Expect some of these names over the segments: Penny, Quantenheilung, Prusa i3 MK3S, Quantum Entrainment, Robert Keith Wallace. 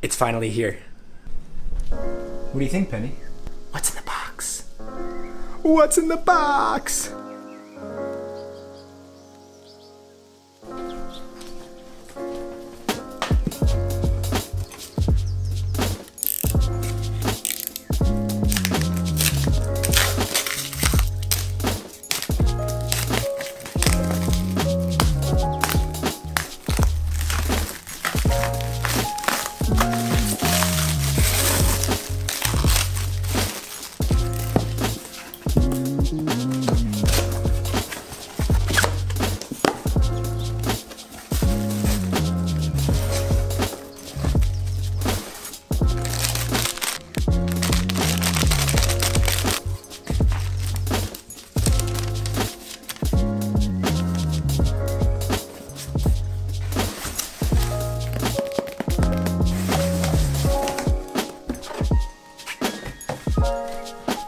It's finally here. What do you think, Penny? What's in the box? What's in the box?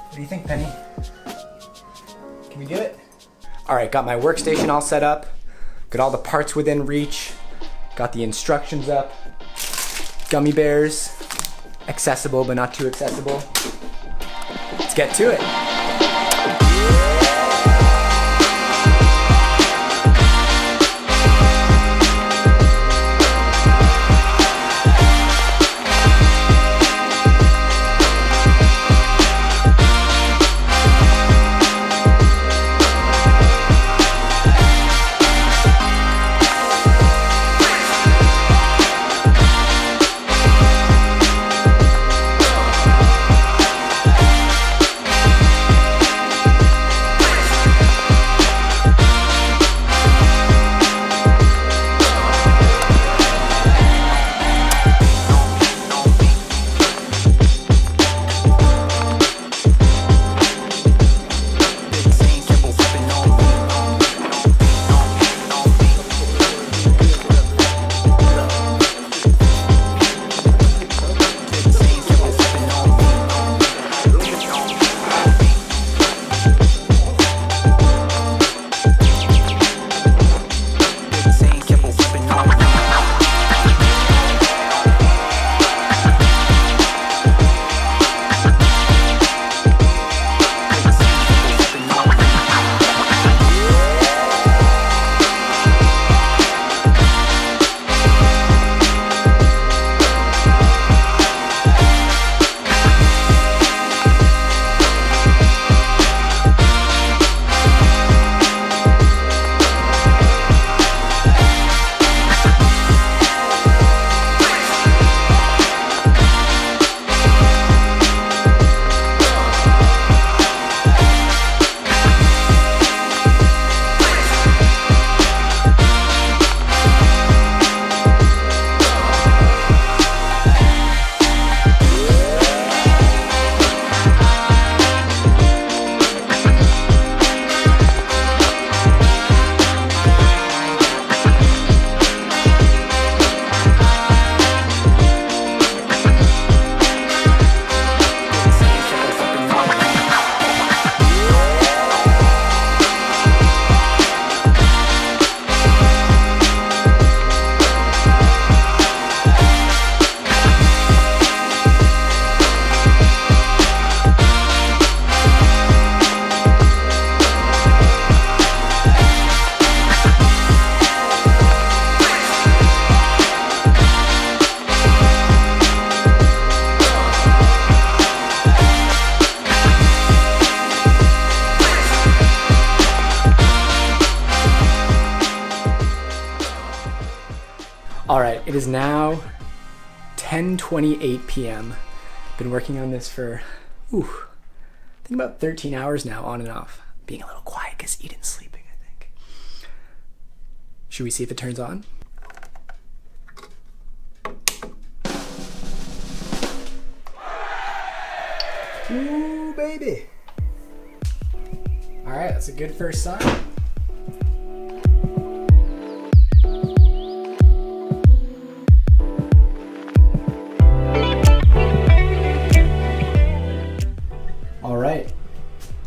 What do you think, Penny? Can we do it? All right, got my workstation all set up. Got all the parts within reach. Got the instructions up. Gummy bears, accessible but not too accessible. Let's get to it. All right, it is now 10:28 p.m. Been working on this for, I think about 13 hours now, on and off. Being a little quiet because Eden's sleeping, I think. Should we see if it turns on? Ooh, baby. All right, that's a good first sign.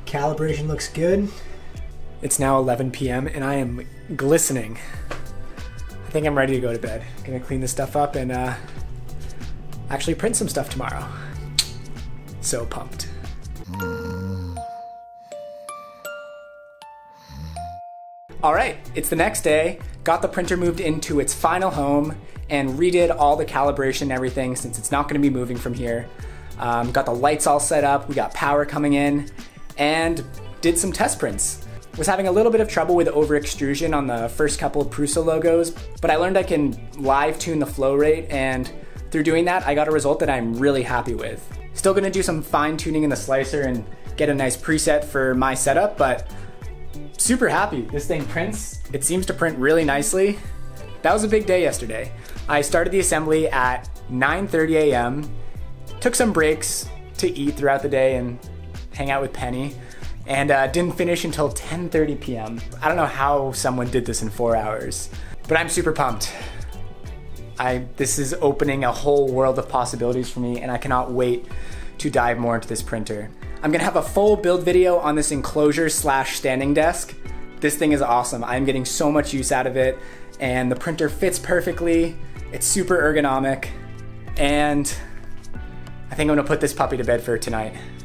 Calibration looks good. It's now 11 p.m. and I am glistening. I think I'm ready to go to bed. Gonna clean this stuff up and actually print some stuff tomorrow. So pumped. All right, it's the next day. Got the printer moved into its final home and redid all the calibration and everything since it's not gonna be moving from here. Got the lights all set up, we got power coming in, and did some test prints. Was having a little bit of trouble with over extrusion on the first couple of Prusa logos, but I learned I can live tune the flow rate, and through doing that, I got a result that I'm really happy with. Still gonna do some fine tuning in the slicer and get a nice preset for my setup, but super happy. This thing prints. It seems to print really nicely. That was a big day yesterday. I started the assembly at 9:30 a.m. Took some breaks to eat throughout the day and hang out with Penny, and didn't finish until 10:30 p.m. I don't know how someone did this in 4 hours, but I'm super pumped. This is opening a whole world of possibilities for me, and I cannot wait to dive more into this printer. I'm gonna have a full build video on this enclosure / standing desk. This thing is awesome. I'm getting so much use out of it, and the printer fits perfectly. It's super ergonomic, and I think I'm gonna put this puppy to bed for tonight.